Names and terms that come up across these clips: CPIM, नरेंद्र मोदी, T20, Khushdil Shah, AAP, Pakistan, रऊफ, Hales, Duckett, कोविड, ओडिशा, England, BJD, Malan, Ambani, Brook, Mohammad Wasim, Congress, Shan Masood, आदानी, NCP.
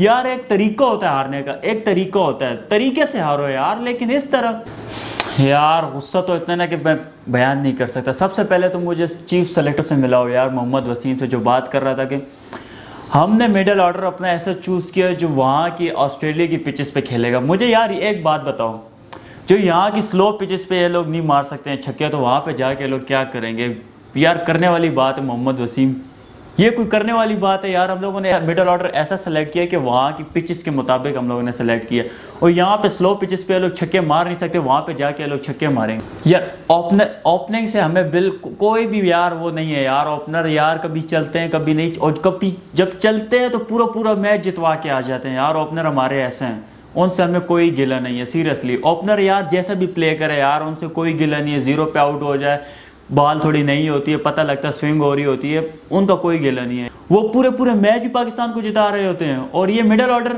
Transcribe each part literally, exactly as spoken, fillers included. यार एक तरीका होता है हारने का, एक तरीका होता है, तरीके से हारो यार, लेकिन इस तरह यार गुस्सा तो इतना ना कि मैं बयान नहीं कर सकता। सबसे पहले तो मुझे चीफ सेलेक्टर से मिलाओ यार, मोहम्मद वसीम से, जो बात कर रहा था कि हमने मिडल ऑर्डर अपना ऐसा चूज़ किया जो वहाँ की ऑस्ट्रेलिया की पिचेस पे खेलेगा। मुझे यार एक बात बताओ, जो यहाँ की स्लो पिचेस पे ये लोग नहीं मार सकते हैं छक्के, तो वहाँ पे जाके ये लोग क्या करेंगे यार? करने वाली बात है मोहम्मद वसीम, ये कोई करने वाली बात है यार? हम लोगों ने मिडल ऑर्डर ऐसा सेलेक्ट किया कि वहाँ की पिचेस के मुताबिक हम लोगों ने सेलेक्ट किया, और यहाँ पे स्लो पिचेस पे ये लोग छक्के मार नहीं सकते, वहाँ पे जाके ये लोग छक्के मारेंगे यार। ओपनर ओपनिंग से हमें बिल कोई भी यार वो नहीं है यार। ओपनर यार कभी चलते हैं कभी नहीं, और कभी जब चलते हैं तो पूरा पूरा मैच जितवा के आ जाते हैं यार। ओपनर हमारे ऐसे हैं, उनसे हमें कोई गिला नहीं है सीरियसली। ओपनर यार जैसा भी प्ले करे यार, उनसे कोई गिला नहीं है। जीरो पे आउट हो जाए, बॉल थोड़ी नहीं होती है, पता लगता है स्विंग हो रही होती है, उनका कोई गिला नहीं है। वो पूरे पूरे मैच भी पाकिस्तान को जिता रहे होते हैं। और ये मिडल ऑर्डर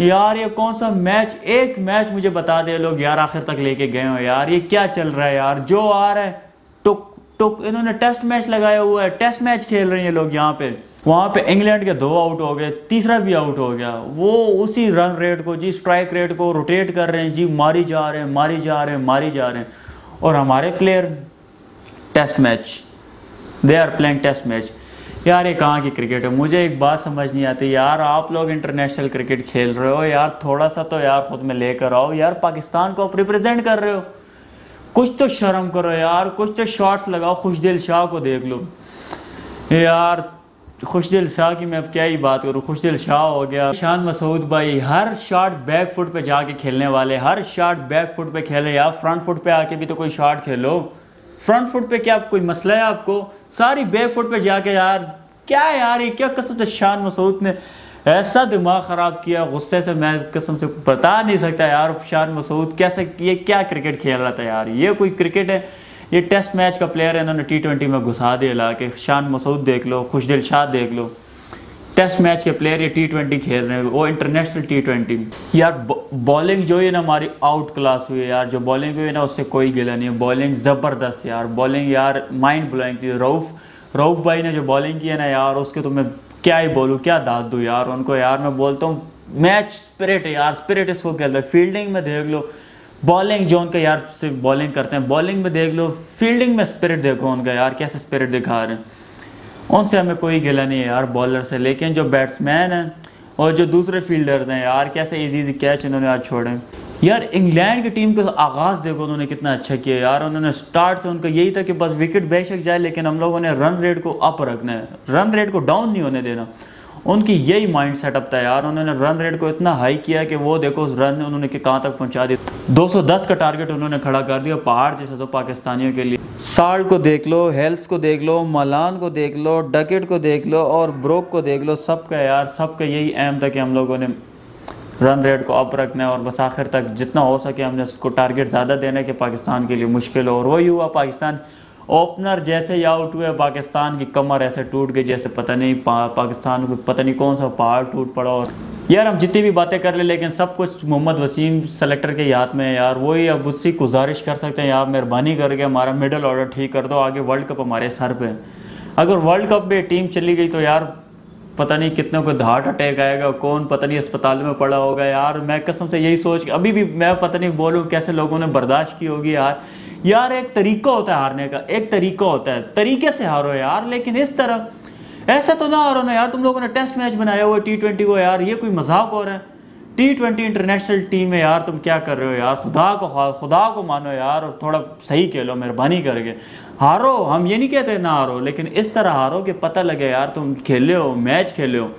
यार, ये कौन सा मैच, एक मैच मुझे बता दे लोग यार आखिर तक लेके गए हो यार। ये क्या चल रहा है यार? जो आ रहा है टुक टुक, इन्होंने टेस्ट मैच लगाया हुआ है, टेस्ट मैच खेल रहे हैं ये लोग। यहाँ पे वहाँ पे इंग्लैंड के दो आउट हो गए, तीसरा भी आउट हो गया। वो उसी रन रेट को जी, स्ट्राइक रेट को रोटेट कर रहे हैं जी, मारी जा रहे हैं मारी जा रहे हैं मारी जा रहे हैं। और हमारे player test match, they are playing test match. यार ये कहाँ की क्रिकेट है? मुझे एक बात समझ नहीं आती यार, आप लोग इंटरनेशनल क्रिकेट खेल रहे हो यार, थोड़ा सा तो यार खुद में लेकर आओ यार। पाकिस्तान को आप रिप्रेजेंट कर रहे हो, कुछ तो शर्म करो यार, कुछ तो शॉट्स लगाओ। खुशदिल शाह को देख लो यार, खुशदिल शाह की मैं अब क्या ही बात करूँ। खुशदिल शाह हो गया, शान मसूद भाई, हर शॉट बैक फुट पे जाके खेलने वाले, हर शॉट बैक फुट पे खेले यार। फ्रंट फुट पे आके भी तो कोई शॉट खेलो। फ्रंट फुट पे क्या कोई मसला है आपको? सारी बैक फुट पे जाके यार क्या यार, ये क्या कसम से शान मसूद ने ऐसा दिमाग ख़राब किया गुस्से से, मैं कसम से बता नहीं सकता यार। शान मसूद कैसे, ये क्या क्रिकेट खेल रहा था यार? ये कोई क्रिकेट है? ये टेस्ट मैच का प्लेयर है, इन्होंने टी ट्वेंटी में घुसा दिया ला के। शान मसूद देख लो, खुशदिल शाह देख लो, टेस्ट मैच के प्लेयर ये टी ट्वेंटी खेल रहे हैं, वो इंटरनेशनल टी ट्वेंटी। यार बॉलिंग जो है ना हमारी आउट क्लास हुई है यार, जो बॉलिंग हुई है ना उससे कोई गिला नहीं है। बॉलिंग ज़बरदस्त यार, बॉलिंग यार माइंड ब्लोइंग थी। रऊफ रऊफ भाई ने जो बॉलिंग की है ना यार, उसके तो मैं क्या ही बोलूँ, क्या दाद दूँ यार उनको यार। मैं बोलता हूँ मैच स्पिरिट है यार, स्पिरिट इसको कहते हैं। फील्डिंग में देख लो, बॉलिंग जो उनका यार सिर्फ बॉलिंग करते हैं, बॉलिंग में देख लो, फील्डिंग में स्पिरिट देखो उनका यार, कैसे स्पिरिट दिखा रहे हैं। उनसे हमें कोई गिला नहीं है यार बॉलर से, लेकिन जो बैट्समैन हैं और जो दूसरे फील्डर्स हैं यार, कैसे इजी इजी कैच इन्होंने आज छोड़े यार। इंग्लैंड की टीम का आगाज़ देखो उन्होंने कितना अच्छा किया यार। उन्होंने स्टार्ट से उनका यही था कि बस विकेट बेशक जाए, लेकिन हम लोगों ने रन रेट को अप रखना है, रन रेट को डाउन नहीं होने देना। उनकी यही माइंड सेटअप था यार। उन्होंने रन रेट को इतना हाई किया कि वो देखो उस रन उन्होंने कहाँ तक पहुँचा दिया। दो सौ दस का टारगेट उन्होंने खड़ा कर दिया, पहाड़ जैसा तो पाकिस्तानियों के लिए। साल को देख लो, हेल्स को देख लो, मलान को देख लो, डकेट को देख लो और ब्रोक को देख लो, सबका यार सबका यही एम था कि हम लोगों ने रन रेट को अप रखना है और बस आखिर तक जितना हो सके हमने उसको टारगेट ज़्यादा देना है कि पाकिस्तान के लिए मुश्किल हो। और वही हुआ, पाकिस्तान ओपनर जैसे ही आउट हुए, पाकिस्तान की कमर ऐसे टूट गई जैसे पता नहीं पा, पाकिस्तान को पता नहीं कौन सा पहाड़ टूट पड़ा। और यार हम जितनी भी बातें कर ले, लेकिन सब कुछ मोहम्मद वसीम सेलेक्टर के हाथ में है यार। वही अब उसकी गुजारिश कर सकते हैं यार, मेहरबानी करके हमारा मिडल ऑर्डर ठीक कर दो, आगे वर्ल्ड कप हमारे सर पे। अगर वर्ल्ड कप में टीम चली गई तो यार पता नहीं कितनों को हार्ट अटैक आएगा, कौन पता नहीं अस्पताल में पड़ा होगा यार। मैं कसम से यही सोच के अभी भी मैं पता नहीं बोलूँ कैसे लोगों ने बर्दाश्त की होगी यार। यार एक तरीका होता है हारने का, एक तरीका होता है, तरीके से हारो यार, लेकिन इस तरह ऐसा तो ना हारो ना यार। तुम लोगों ने टेस्ट मैच बनाया हुआ टी ट्वेंटी को यार, ये कोई मजाक हो रहा है? टी ट्वेंटी इंटरनेशनल टीम है यार, तुम क्या कर रहे हो यार? खुदा को खुदा को मानो यार और थोड़ा सही खेलो मेहरबानी करके। हारो, हम ये नहीं कहते ना हारो, लेकिन इस तरह हारो कि पता लगे यार तुम खेले हो, मैच खेले हो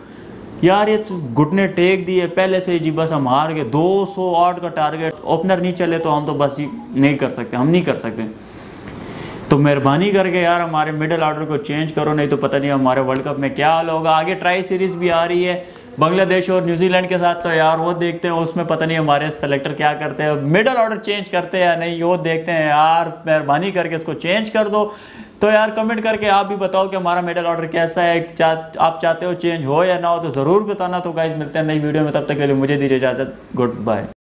यार। ये तो घुटने टेक दिए पहले से जी, बस हम हार गए। दो सौ आठ का टारगेट, ओपनर नहीं चले तो हम तो बस नहीं कर सकते, हम नहीं कर सकते। तो मेहरबानी करके यार हमारे मिडल ऑर्डर को चेंज करो, नहीं तो पता नहीं हमारे वर्ल्ड कप में क्या हाल होगा। आगे ट्राई सीरीज़ भी आ रही है बांग्लादेश और न्यूजीलैंड के साथ, तो यार वो देखते हैं, उसमें पता नहीं हमारे सेलेक्टर क्या करते हैं, मिडल ऑर्डर चेंज करते हैं या नहीं, वो देखते हैं यार। मेहरबानी करके इसको चेंज कर दो। तो यार कमेंट करके आप भी बताओ कि हमारा मिडल ऑर्डर कैसा है, चा, आप चाहते हो चेंज हो या ना हो, तो ज़रूर बताना। तो गाइस मिलते हैं नई वीडियो में, तब तक के लिए मुझे दीजिए इजाज़त, गुड बाय।